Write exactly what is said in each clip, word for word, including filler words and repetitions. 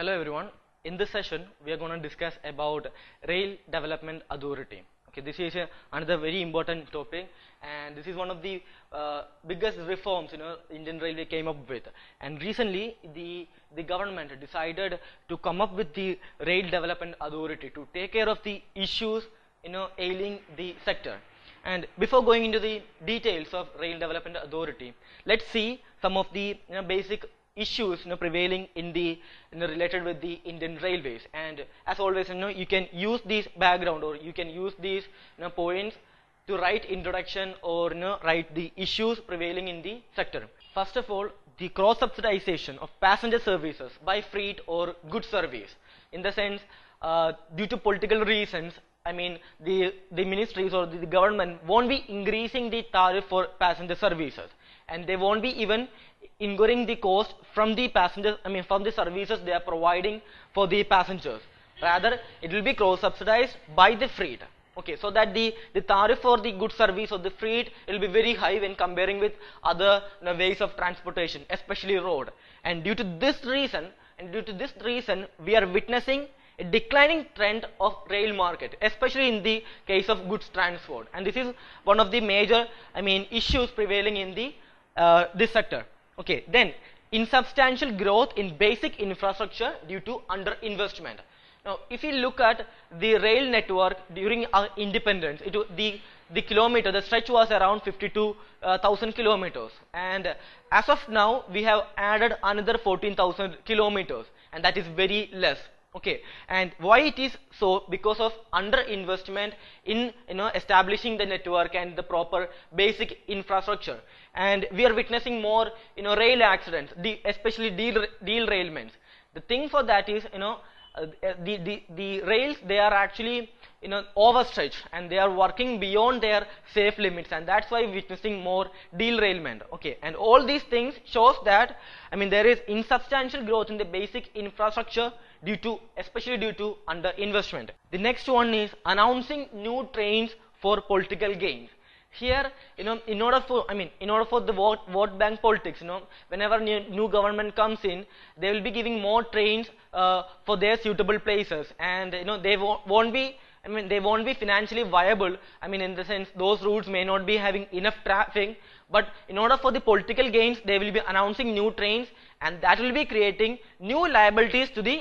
Hello everyone. In this session we are going to discuss about Rail Development Authority. Okay, this is a, another very important topic, and this is one of the uh, biggest reforms you know Indian Railway came up with. And recently the the government decided to come up with the Rail Development Authority to take care of the issues you know ailing the sector. And before going into the details of Rail Development Authority, let's see some of the you know, basic issues you know, prevailing in the you know, related with the Indian Railways. And as always, you know, you can use this background, or you can use these you know, points to write introduction, or you know, write the issues prevailing in the sector. First of all, the cross-subsidization of passenger services by freight or goods service. In the sense, uh, due to political reasons, I mean the the ministries or the, the government won't be increasing the tariff for passenger services, and they won't be even incurring the cost from the passengers, I mean from the services they are providing for the passengers. Rather, it will be cross subsidized by the freight. Okay, so that the, the tariff for the good service or the freight will be very high when comparing with other you know, ways of transportation, especially road. And due to this reason, and due to this reason, we are witnessing a declining trend of rail market, especially in the case of goods transport. And this is one of the major, I mean, issues prevailing in the uh, this sector. Okay, then insubstantial growth in basic infrastructure due to underinvestment. Now, if you look at the rail network during our independence, it the the kilometer, the stretch was around fifty-two thousand uh, kilometers, and as of now we have added another fourteen thousand kilometers, and that is very less. Okay, and why it is so? Because of underinvestment in you know establishing the network and the proper basic infrastructure. And we are witnessing more you know rail accidents, de especially de derailments. The thing for that is you know uh, the, the the rails, they are actually you know overstretched, and they are working beyond their safe limits, and that's why witnessing more derailment. Okay, and all these things shows that I mean there is insubstantial growth in the basic infrastructure, due to especially due to underinvestment. The next one is announcing new trains for political gains. Here, you know, in order for I mean, in order for the vote, vote bank politics, you know, whenever new, new government comes in, they will be giving more trains uh, for their suitable places, and you know, they won't, won't be. I mean, they won't be financially viable. I mean, in the sense, those routes may not be having enough traffic. But in order for the political gains, they will be announcing new trains, and that will be creating new liabilities to the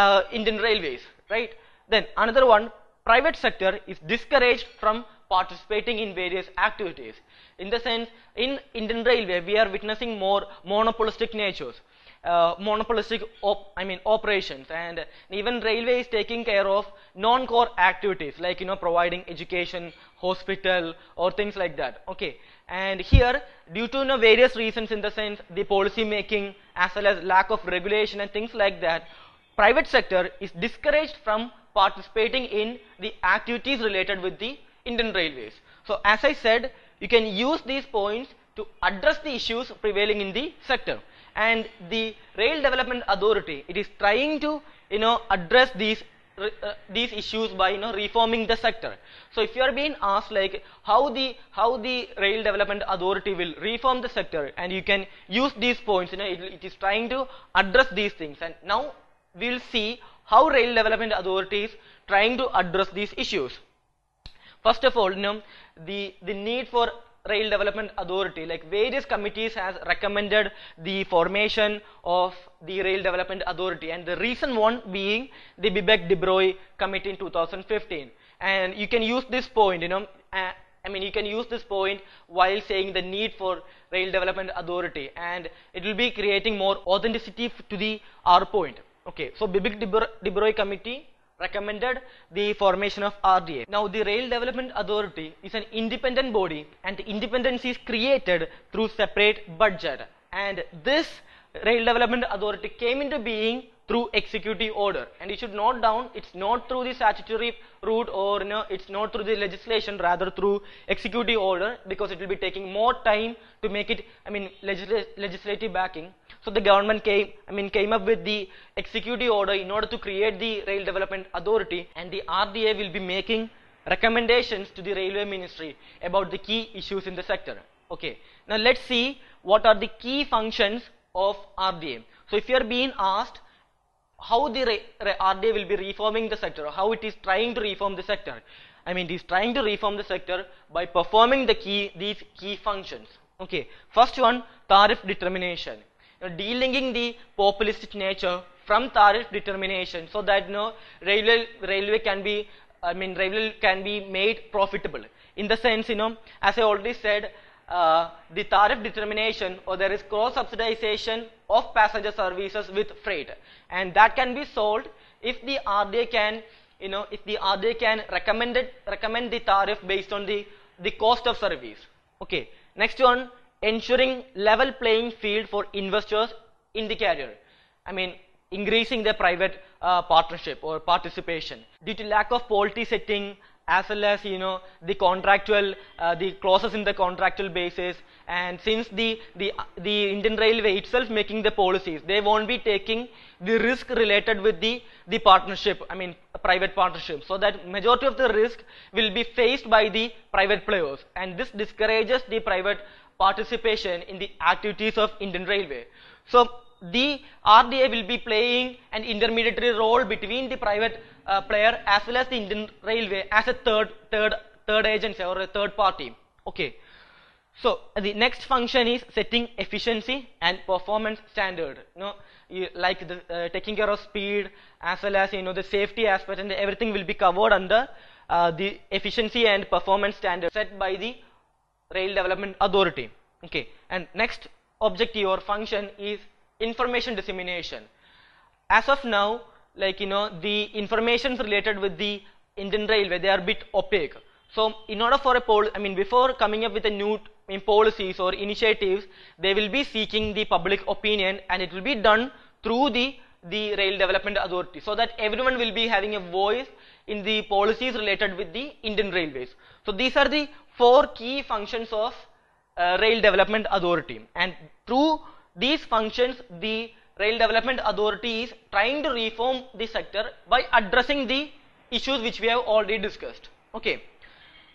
Uh, Indian Railways, right? Then another one, private sector is discouraged from participating in various activities. In the sense, in Indian Railway, we are witnessing more monopolistic natures, uh, monopolistic op I mean operations, and even railway is taking care of non-core activities like you know providing education, hospital, or things like that. Okay, and here due to you know, various reasons, in the sense the policy making as well as lack of regulation and things like that, private sector is discouraged from participating in the activities related with the Indian Railways. So as I said, you can use these points to address the issues prevailing in the sector. And the Rail Development Authority, it is trying to you know address these uh, these issues by you know reforming the sector. So if you are being asked like how the how the Rail Development Authority will reform the sector, and you can use these points, you know it, it is trying to address these things. And now we will see how Rail Development Authority is trying to address these issues. First of all, you know, the, the need for Rail Development Authority, like various committees has recommended the formation of the Rail Development Authority, and the recent one being the Bibek Debroy committee in two thousand fifteen. And you can use this point, you know, uh, I mean you can use this point while saying the need for Rail Development Authority, and it will be creating more authenticity to the R point. Okay, so Bibek Debroy committee recommended the formation of R D A. Now the Rail Development Authority is an independent body, and the independence is created through separate budget. And this Rail Development Authority came into being through executive order. And you should note down, it's not through the statutory route, or you know, it's not through the legislation, rather through executive order, because it will be taking more time to make it, I mean, legisl legislative backing. So the government came, I mean, came up with the executive order in order to create the Rail Development Authority, and the R D A will be making recommendations to the Railway Ministry about the key issues in the sector. Okay, now let's see what are the key functions of R D A. So if you are being asked how the R D A will be reforming the sector, how it is trying to reform the sector. I mean, it is trying to reform the sector by performing the key these key functions. Okay, first one, tariff determination, you know, delinking the populistic nature from tariff determination, so that you know, railway railway can be I mean railway can be made profitable. In the sense, you know, as I already said, uh, the tariff determination, or there is cross subsidization of passenger services with freight, and that can be solved if the R D A can, you know, if the R D A can recommend it, recommend the tariff based on the the cost of service. Okay. Next one, ensuring level playing field for investors in the carrier. I mean, increasing their private uh, partnership or participation due to lack of policy setting, as well as you know the contractual uh, the clauses in the contractual basis. And since the the the Indian Railway itself making the policies, they won't be taking the risk related with the the partnership, I mean private partnership, so that majority of the risk will be faced by the private players, and this discourages the private participation in the activities of Indian Railway. So the R D A will be playing an intermediary role between the private uh, player as well as the Indian Railway as a third third third agency or a third party. Okay, so the next function is setting efficiency and performance standard, you know, you, like the, uh, taking care of speed as well as you know the safety aspect, and everything will be covered under uh, the efficiency and performance standard set by the Rail Development Authority. Okay, and next objective or function is information dissemination. As of now, like you know, the informations related with the Indian Railway, they are a bit opaque. So, in order for a pol, I mean, before coming up with a new policies or initiatives, they will be seeking the public opinion, and it will be done through the the Rail Development Authority, so that everyone will be having a voice in the policies related with the Indian Railways. So, these are the four key functions of uh, Rail Development Authority, and through these functions, the Rail Development Authority is trying to reform the sector by addressing the issues which we have already discussed. Okay,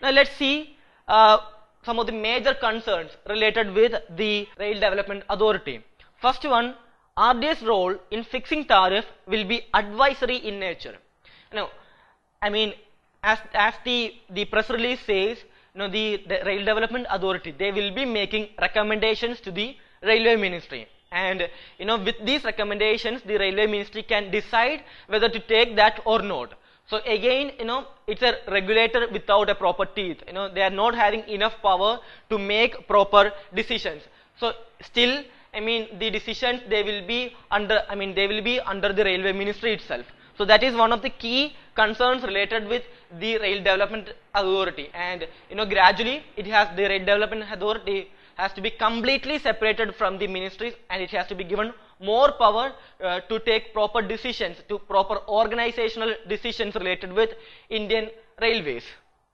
now let's see uh, some of the major concerns related with the Rail Development Authority. First one, R D A's role in fixing tariff will be advisory in nature. Now, I mean, as as the the press release says, you know, the, the Rail Development Authority, they will be making recommendations to the Railway Ministry, and you know with these recommendations the Railway Ministry can decide whether to take that or not. So again, you know, it's a regulator without a proper teeth, you know, they are not having enough power to make proper decisions. So still, I mean, the decisions they will be under, I mean they will be under the Railway Ministry itself. So that is one of the key concerns related with the Rail Development Authority, and you know gradually it has, the Rail Development Authority has to be completely separated from the ministries, and it has to be given more power uh, to take proper decisions, to proper organizational decisions related with Indian Railways.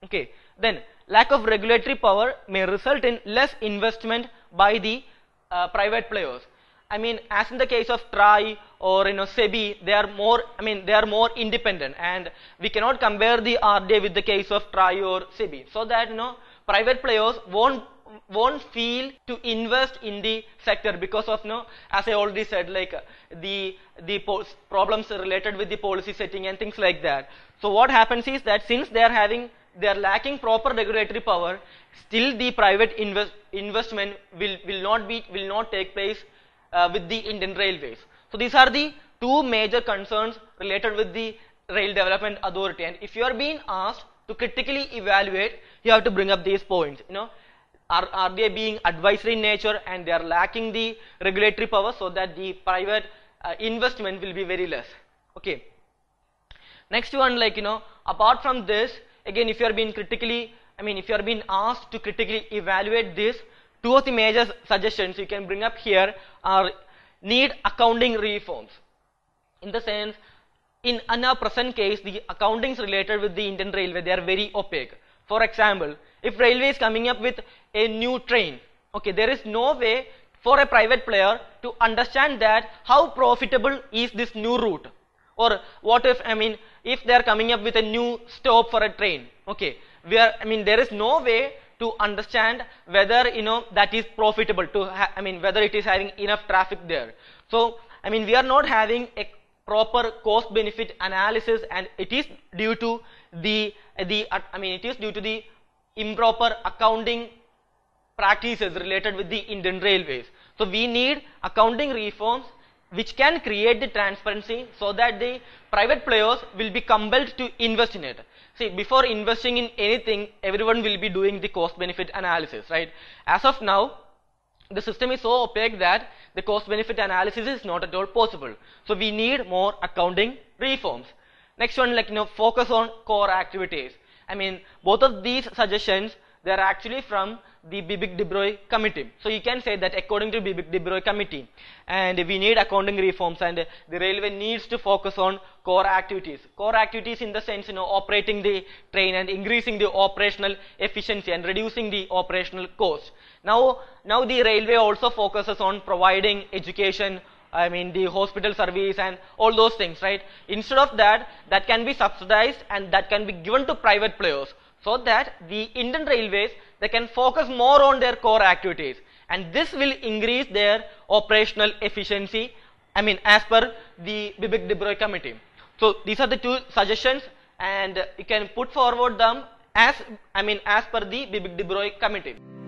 Okay, then lack of regulatory power may result in less investment by the uh, private players. I mean, as in the case of T R I or you know SEBI, they are more, I mean they are more independent, and we cannot compare the R D A with the case of T R I or SEBI, so that you know private players won't won't feel to invest in the sector because of, no, as I already said, like uh, the the problems related with the policy setting and things like that. So what happens is that since they are having, they are lacking proper regulatory power, still the private invest investment will will not be will not take place uh, with the Indian Railways. So these are the two major concerns related with the Rail Development Authority, and if you are being asked to critically evaluate, you have to bring up these points, you know. Are, are they being advisory in nature, and they are lacking the regulatory power, so that the private uh, investment will be very less. Okay. Next one, like you know, apart from this, again, if you are being critically, I mean, if you are being asked to critically evaluate this, two of the major suggestions you can bring up here are need accounting reforms. In the sense, in our present case, the accountings related with the Indian Railway, they are very opaque. For example, if railway is coming up with a new train, okay, there is no way for a private player to understand that how profitable is this new route, or what if, I mean, if they are coming up with a new stop for a train, okay, where, I mean, there is no way to understand whether, you know, that is profitable to, ha I mean, whether it is having enough traffic there. So, I mean, we are not having a proper cost benefit analysis, and it is due to the the uh, I mean it is due to the improper accounting practices related with the Indian Railways. So we need accounting reforms which can create the transparency so that the private players will be compelled to invest in it. See, before investing in anything, everyone will be doing the cost benefit analysis, right? As of now, the system is so opaque that the cost benefit analysis is not at all possible. So we need more accounting reforms. Next one, like, you know, focus on core activities. I mean, both of these suggestions, they are actually from the Bibek Debroy committee. So you can say that according to Bibek Debroy committee, and we need accounting reforms, and the railway needs to focus on core activities. Core activities in the sense, you know, operating the train and increasing the operational efficiency and reducing the operational cost. Now, now the railway also focuses on providing education, I mean the hospital service and all those things, right? Instead of that, that can be subsidized and that can be given to private players, so that the Indian Railways, they can focus more on their core activities, and this will increase their operational efficiency, I mean as per the Bibek Debroy committee. So these are the two suggestions, and you can put forward them as, I mean as per the Bibek Debroy committee.